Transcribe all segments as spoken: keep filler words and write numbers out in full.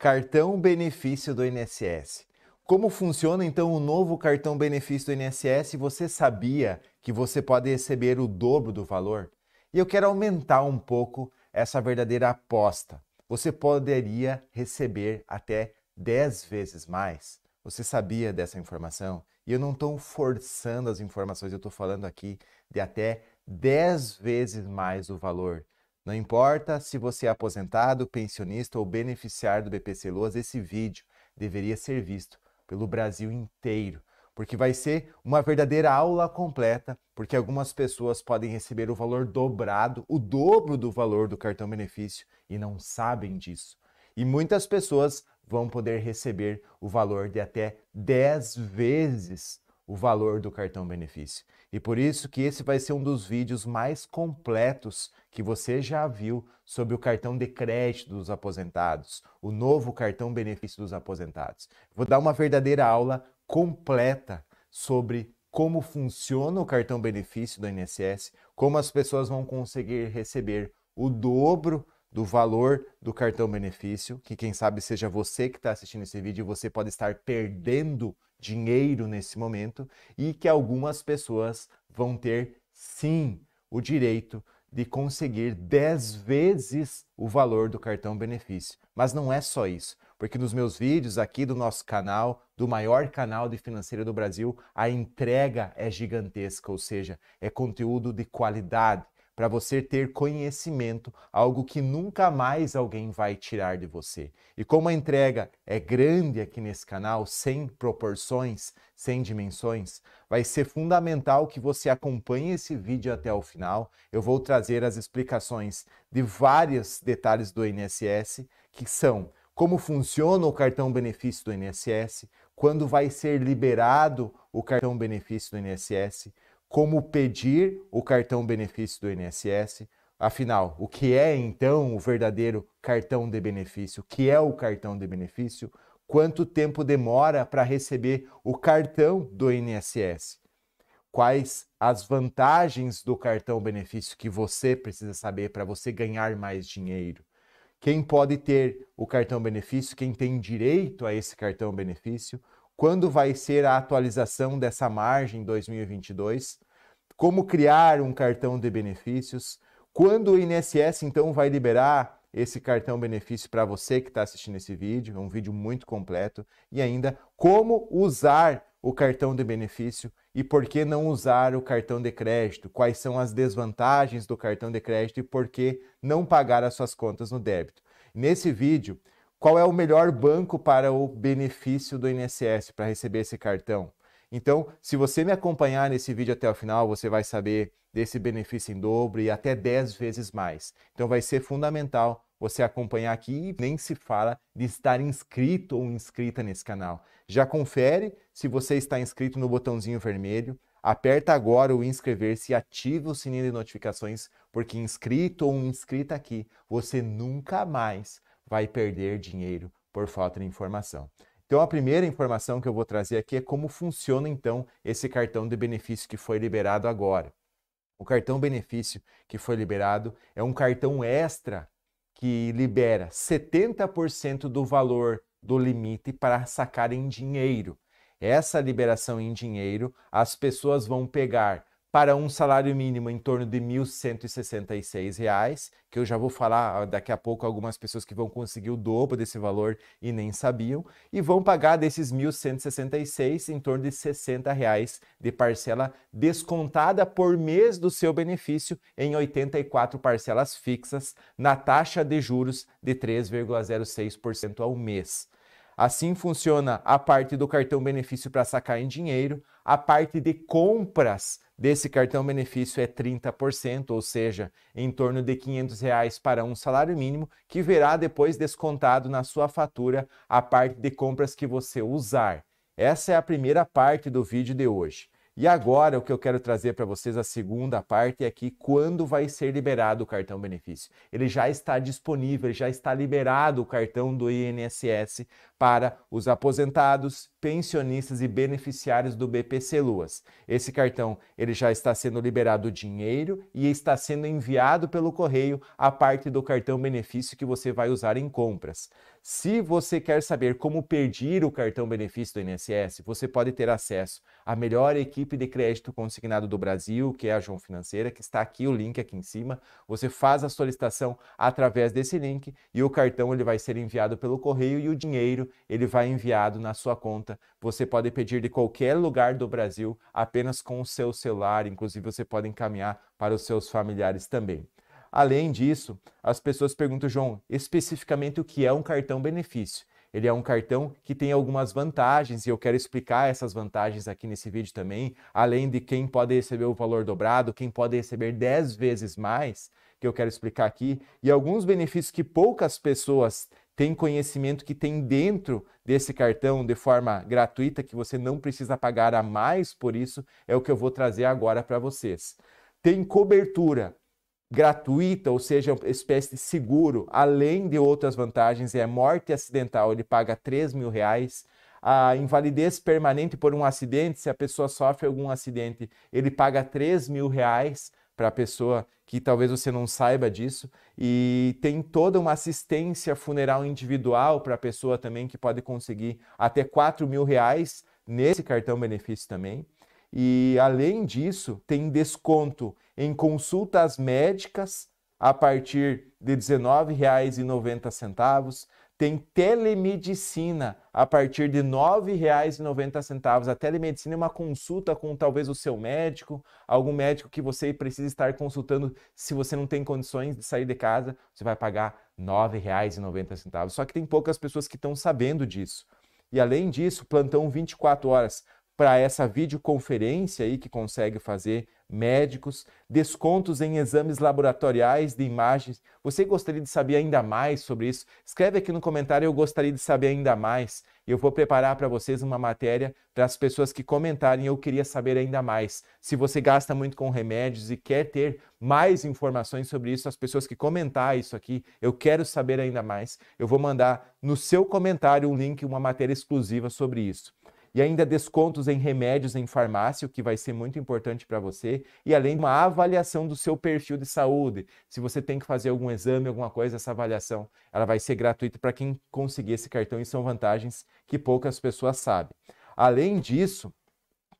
Cartão benefício do I N S S. Como funciona então o novo cartão benefício do I N S S? Você sabia que você pode receber o dobro do valor? E eu quero aumentar um pouco essa verdadeira aposta. Você poderia receber até dez vezes mais. Você sabia dessa informação? E eu não estou forçando as informações, eu estou falando aqui de até dez vezes mais o valor. Não importa se você é aposentado, pensionista ou beneficiário do B P C L O A S, esse vídeo deveria ser visto pelo Brasil inteiro, porque vai ser uma verdadeira aula completa, porque algumas pessoas podem receber o valor dobrado, o dobro do valor do cartão benefício, e não sabem disso. E muitas pessoas vão poder receber o valor de até dez vezes o valor do cartão benefício. E por isso que esse vai ser um dos vídeos mais completos que você já viu sobre o cartão de crédito dos aposentados, o novo cartão benefício dos aposentados. Vou dar uma verdadeira aula completa sobre como funciona o cartão benefício do I N S S, como as pessoas vão conseguir receber o dobro do valor do cartão benefício, que quem sabe seja você que está assistindo esse vídeo, você pode estar perdendo dinheiro nesse momento, e que algumas pessoas vão ter sim o direito de conseguir dez vezes o valor do cartão benefício. Mas não é só isso, porque nos meus vídeos aqui do nosso canal, do maior canal de financeira do Brasil, a entrega é gigantesca, ou seja, é conteúdo de qualidade, para você ter conhecimento, algo que nunca mais alguém vai tirar de você. E como a entrega é grande aqui nesse canal, sem proporções, sem dimensões, vai ser fundamental que você acompanhe esse vídeo até o final. Eu vou trazer as explicações de vários detalhes do I N S S, que são como funciona o cartão benefício do I N S S, quando vai ser liberado o cartão benefício do I N S S, como pedir o cartão benefício do I N S S. Afinal, o que é então o verdadeiro cartão de benefício? O que é o cartão de benefício? Quanto tempo demora para receber o cartão do I N S S? Quais as vantagens do cartão benefício que você precisa saber para você ganhar mais dinheiro? Quem pode ter o cartão benefício? Quem tem direito a esse cartão benefício? Quando vai ser a atualização dessa margem em dois mil e vinte e dois? Como criar um cartão de benefícios? Quando o I N S S, então, vai liberar esse cartão benefício para você que está assistindo esse vídeo? É um vídeo muito completo. E ainda, como usar o cartão de benefício e por que não usar o cartão de crédito? Quais são as desvantagens do cartão de crédito e por que não pagar as suas contas no débito? Nesse vídeo, qual é o melhor banco para o benefício do I N S S, para receber esse cartão? Então, se você me acompanhar nesse vídeo até o final, você vai saber desse benefício em dobro e até dez vezes mais. Então, vai ser fundamental você acompanhar aqui, e nem se fala de estar inscrito ou inscrita nesse canal. Já confere se você está inscrito no botãozinho vermelho. Aperta agora o inscrever-se e ativa o sininho de notificações, porque inscrito ou inscrita aqui, você nunca mais vai perder dinheiro por falta de informação. Então, a primeira informação que eu vou trazer aqui é como funciona, então, esse cartão de benefício que foi liberado agora. O cartão benefício que foi liberado é um cartão extra que libera setenta por cento do valor do limite para sacar em dinheiro. Essa liberação em dinheiro, as pessoas vão pegar para um salário mínimo em torno de mil cento e sessenta e seis reais, que eu já vou falar daqui a pouco algumas pessoas que vão conseguir o dobro desse valor e nem sabiam, e vão pagar desses mil cento e sessenta e seis em torno de sessenta reais de parcela descontada por mês do seu benefício em oitenta e quatro parcelas fixas na taxa de juros de três vírgula zero seis por cento ao mês. Assim funciona a parte do cartão benefício para sacar em dinheiro. A parte de compras desse cartão benefício é trinta por cento, ou seja, em torno de quinhentos reais para um salário mínimo, que verá depois descontado na sua fatura a parte de compras que você usar. Essa é a primeira parte do vídeo de hoje. E agora o que eu quero trazer para vocês, a segunda parte, é aqui quando vai ser liberado o cartão benefício. Ele já está disponível, já está liberado o cartão do I N S S para os aposentados, pensionistas e beneficiários do B P C-LOAS. Esse cartão ele já está sendo liberado o dinheiro e está sendo enviado pelo correio a parte do cartão benefício que você vai usar em compras. Se você quer saber como pedir o cartão benefício do I N S S, você pode ter acesso à melhor equipe de crédito consignado do Brasil, que é a João Financeira, que está aqui, o link aqui em cima. Você faz a solicitação através desse link e o cartão ele vai ser enviado pelo correio e o dinheiro ele vai enviado na sua conta. Você pode pedir de qualquer lugar do Brasil apenas com o seu celular, inclusive você pode encaminhar para os seus familiares também. Além disso, as pessoas perguntam, João, especificamente o que é um cartão benefício? Ele é um cartão que tem algumas vantagens e eu quero explicar essas vantagens aqui nesse vídeo também, além de quem pode receber o valor dobrado, quem pode receber dez vezes mais, que eu quero explicar aqui, e alguns benefícios que poucas pessoas têm conhecimento que tem dentro desse cartão de forma gratuita, que você não precisa pagar a mais por isso, é o que eu vou trazer agora para vocês. Tem cobertura gratuita, ou seja, uma espécie de seguro, além de outras vantagens, é morte acidental, ele paga três mil reais, a invalidez permanente por um acidente, se a pessoa sofre algum acidente, ele paga três mil reais para a pessoa que talvez você não saiba disso, e tem toda uma assistência funeral individual para a pessoa também, que pode conseguir até quatro mil reais nesse cartão benefício também. E, além disso, tem desconto em consultas médicas a partir de dezenove reais e noventa centavos, tem telemedicina a partir de nove reais e noventa centavos. A telemedicina é uma consulta com talvez o seu médico, algum médico que você precisa estar consultando se você não tem condições de sair de casa, você vai pagar nove reais e noventa centavos. Só que tem poucas pessoas que estão sabendo disso. E, além disso, plantão vinte e quatro horas. Para essa videoconferência aí que consegue fazer médicos, descontos em exames laboratoriais de imagens. Você gostaria de saber ainda mais sobre isso? Escreve aqui no comentário, eu gostaria de saber ainda mais. Eu vou preparar para vocês uma matéria para as pessoas que comentarem, eu queria saber ainda mais. Se você gasta muito com remédios e quer ter mais informações sobre isso, as pessoas que comentar isso aqui, eu quero saber ainda mais. Eu vou mandar no seu comentário um link, uma matéria exclusiva sobre isso. E ainda descontos em remédios em farmácia, o que vai ser muito importante para você, e além de uma avaliação do seu perfil de saúde. Se você tem que fazer algum exame, alguma coisa, essa avaliação ela vai ser gratuita para quem conseguir esse cartão e são vantagens que poucas pessoas sabem. Além disso,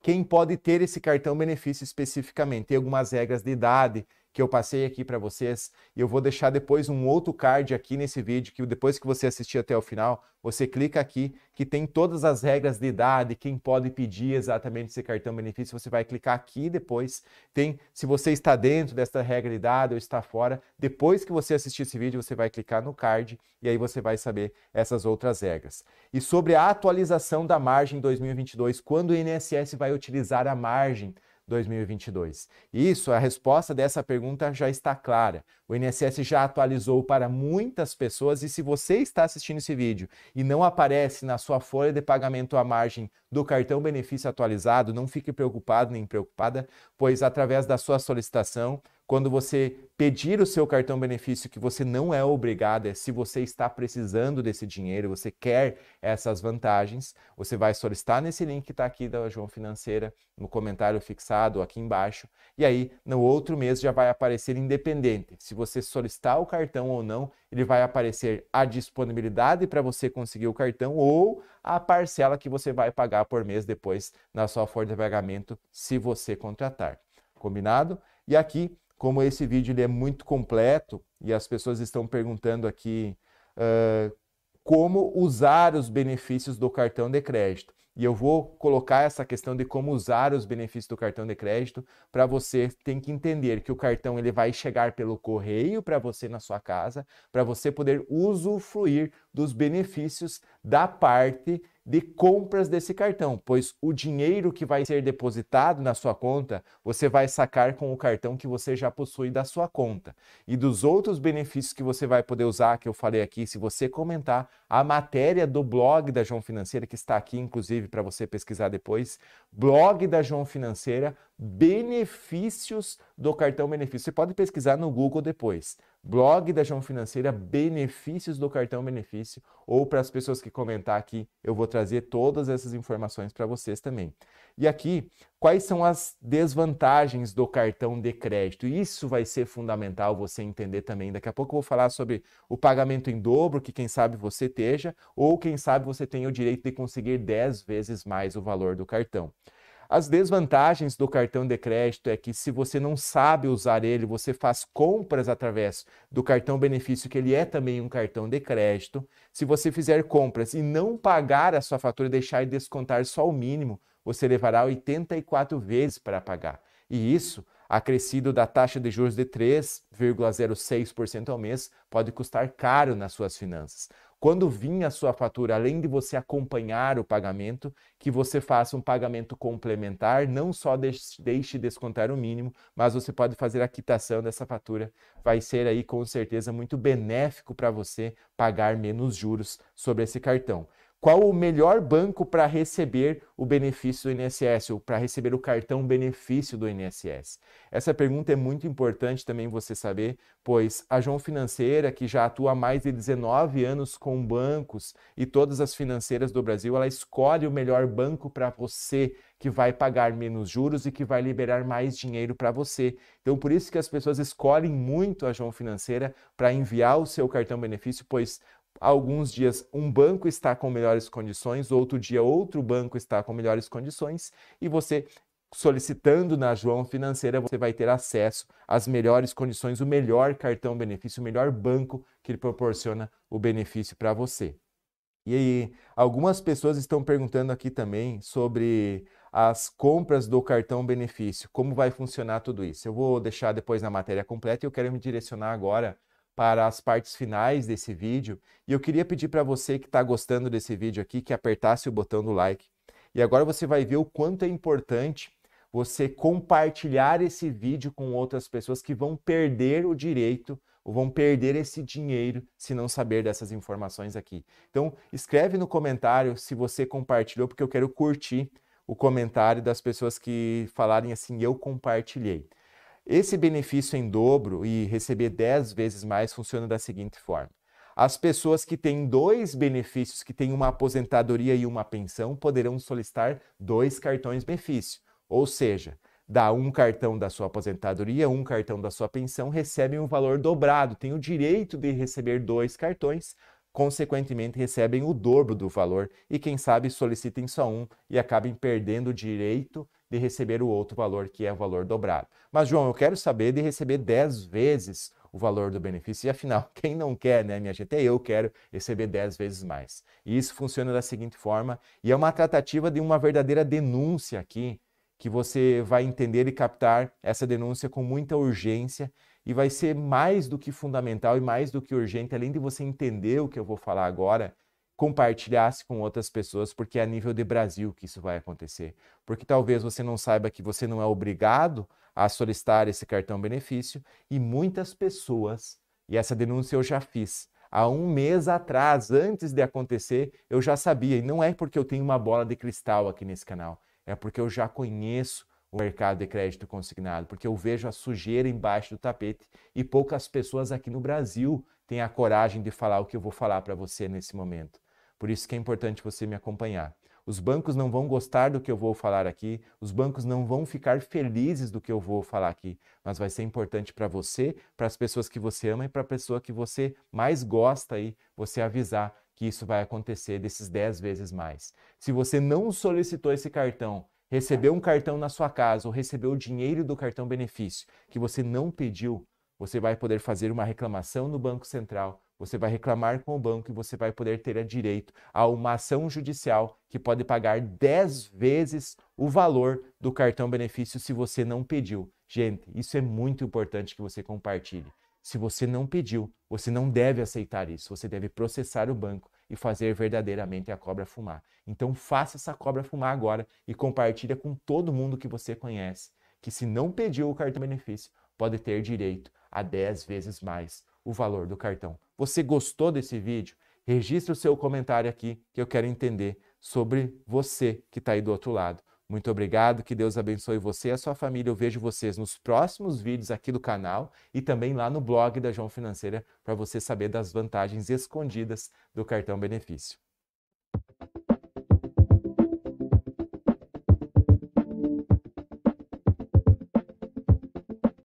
quem pode ter esse cartão benefício especificamente? Tem algumas regras de idade que eu passei aqui para vocês, e eu vou deixar depois um outro card aqui nesse vídeo, que depois que você assistir até o final, você clica aqui, que tem todas as regras de idade, quem pode pedir exatamente esse cartão benefício, você vai clicar aqui depois, tem se você está dentro dessa regra de idade ou está fora, depois que você assistir esse vídeo, você vai clicar no card, e aí você vai saber essas outras regras. E sobre a atualização da margem dois mil e vinte e dois, quando o I N S S vai utilizar a margem dois mil e vinte e dois? Isso, a resposta dessa pergunta já está clara. O I N S S já atualizou para muitas pessoas e se você está assistindo esse vídeo e não aparece na sua folha de pagamento a margem do cartão benefício atualizado, não fique preocupado nem preocupada, pois através da sua solicitação, quando você pedir o seu cartão benefício, que você não é obrigado, é se você está precisando desse dinheiro, você quer essas vantagens, você vai solicitar nesse link que está aqui da João Financeira, no comentário fixado aqui embaixo, e aí no outro mês já vai aparecer independente. Se você solicitar o cartão ou não, ele vai aparecer a disponibilidade para você conseguir o cartão ou a parcela que você vai pagar por mês depois na sua folha de pagamento, se você contratar. Combinado? E aqui, como esse vídeo ele é muito completo e as pessoas estão perguntando aqui uh, como usar os benefícios do cartão de crédito. E eu vou colocar essa questão de como usar os benefícios do cartão de crédito para você tem que entender que o cartão ele vai chegar pelo correio para você na sua casa, para você poder usufruir dos benefícios da parte de compras desse cartão, pois o dinheiro que vai ser depositado na sua conta, você vai sacar com o cartão que você já possui da sua conta. E dos outros benefícios que você vai poder usar, que eu falei aqui, se você comentar a matéria do blog da João Financeira, que está aqui, inclusive, inclusive para você pesquisar depois, blog da João Financeira, benefícios do cartão benefício. Você pode pesquisar no Google depois. Blog da João Financeira, benefícios do cartão benefício, ou para as pessoas que comentar aqui, eu vou trazer todas essas informações para vocês também. E aqui, quais são as desvantagens do cartão de crédito? Isso vai ser fundamental você entender também. Daqui a pouco eu vou falar sobre o pagamento em dobro, que quem sabe você esteja, ou quem sabe você tenha o direito de conseguir dez vezes mais o valor do cartão. As desvantagens do cartão de crédito é que se você não sabe usar ele, você faz compras através do cartão benefício, que ele é também um cartão de crédito. Se você fizer compras e não pagar a sua fatura, deixar e descontar só o mínimo, você levará oitenta e quatro vezes para pagar. E isso, acrescido da taxa de juros de três vírgula zero seis por cento ao mês, pode custar caro nas suas finanças. Quando vir a sua fatura, além de você acompanhar o pagamento, que você faça um pagamento complementar, não só deixe descontar o mínimo, mas você pode fazer a quitação dessa fatura. Vai ser aí com certeza muito benéfico para você pagar menos juros sobre esse cartão. Qual o melhor banco para receber o benefício do I N S S, ou para receber o cartão benefício do I N S S? Essa pergunta é muito importante também você saber, pois a João Financeira, que já atua há mais de dezenove anos com bancos e todas as financeiras do Brasil, ela escolhe o melhor banco para você, que vai pagar menos juros e que vai liberar mais dinheiro para você. Então, por isso que as pessoas escolhem muito a João Financeira para enviar o seu cartão benefício, pois alguns dias um banco está com melhores condições, outro dia outro banco está com melhores condições, e você solicitando na João Financeira, você vai ter acesso às melhores condições, o melhor cartão benefício, o melhor banco que ele proporciona o benefício para você. E aí, algumas pessoas estão perguntando aqui também sobre as compras do cartão benefício, como vai funcionar tudo isso. Eu vou deixar depois na matéria completa e eu quero me direcionar agora para as partes finais desse vídeo, e eu queria pedir para você que está gostando desse vídeo aqui, que apertasse o botão do like, e agora você vai ver o quanto é importante você compartilhar esse vídeo com outras pessoas que vão perder o direito, ou vão perder esse dinheiro se não saber dessas informações aqui. Então, escreve no comentário se você compartilhou, porque eu quero curtir o comentário das pessoas que falarem assim, eu compartilhei. Esse benefício em dobro e receber dez vezes mais funciona da seguinte forma. As pessoas que têm dois benefícios, que têm uma aposentadoria e uma pensão, poderão solicitar dois cartões benefício. Ou seja, dá um cartão da sua aposentadoria, um cartão da sua pensão, recebem o valor dobrado, têm o direito de receber dois cartões, consequentemente recebem o dobro do valor e quem sabe solicitem só um e acabem perdendo o direito de receber o outro valor, que é o valor dobrado. Mas, João, eu quero saber de receber dez vezes o valor do benefício. E, afinal, quem não quer, né, minha gente? Eu quero receber dez vezes mais. E isso funciona da seguinte forma, e é uma tratativa de uma verdadeira denúncia aqui, que você vai entender e captar essa denúncia com muita urgência, e vai ser mais do que fundamental e mais do que urgente, além de você entender o que eu vou falar agora, compartilhasse com outras pessoas, porque é a nível de Brasil que isso vai acontecer. Porque talvez você não saiba que você não é obrigado a solicitar esse cartão benefício, e muitas pessoas, e essa denúncia eu já fiz, há um mês atrás, antes de acontecer, eu já sabia, e não é porque eu tenho uma bola de cristal aqui nesse canal, é porque eu já conheço o mercado de crédito consignado, porque eu vejo a sujeira embaixo do tapete, e poucas pessoas aqui no Brasil têm a coragem de falar o que eu vou falar para você nesse momento. Por isso que é importante você me acompanhar. Os bancos não vão gostar do que eu vou falar aqui, os bancos não vão ficar felizes do que eu vou falar aqui, mas vai ser importante para você, para as pessoas que você ama e para a pessoa que você mais gosta aí, você avisar que isso vai acontecer desses dez vezes mais. Se você não solicitou esse cartão, recebeu um cartão na sua casa ou recebeu o dinheiro do cartão benefício que você não pediu, você vai poder fazer uma reclamação no Banco Central. Você vai reclamar com o banco e você vai poder ter direito a uma ação judicial que pode pagar dez vezes o valor do cartão benefício se você não pediu. Gente, isso é muito importante que você compartilhe. Se você não pediu, você não deve aceitar isso. Você deve processar o banco e fazer verdadeiramente a cobra fumar. Então faça essa cobra fumar agora e compartilha com todo mundo que você conhece, que se não pediu o cartão benefício, pode ter direito a dez vezes mais o valor do cartão. Você gostou desse vídeo? Registre o seu comentário aqui que eu quero entender sobre você que está aí do outro lado. Muito obrigado, que Deus abençoe você e a sua família. Eu vejo vocês nos próximos vídeos aqui do canal e também lá no blog da João Financeira para você saber das vantagens escondidas do cartão benefício.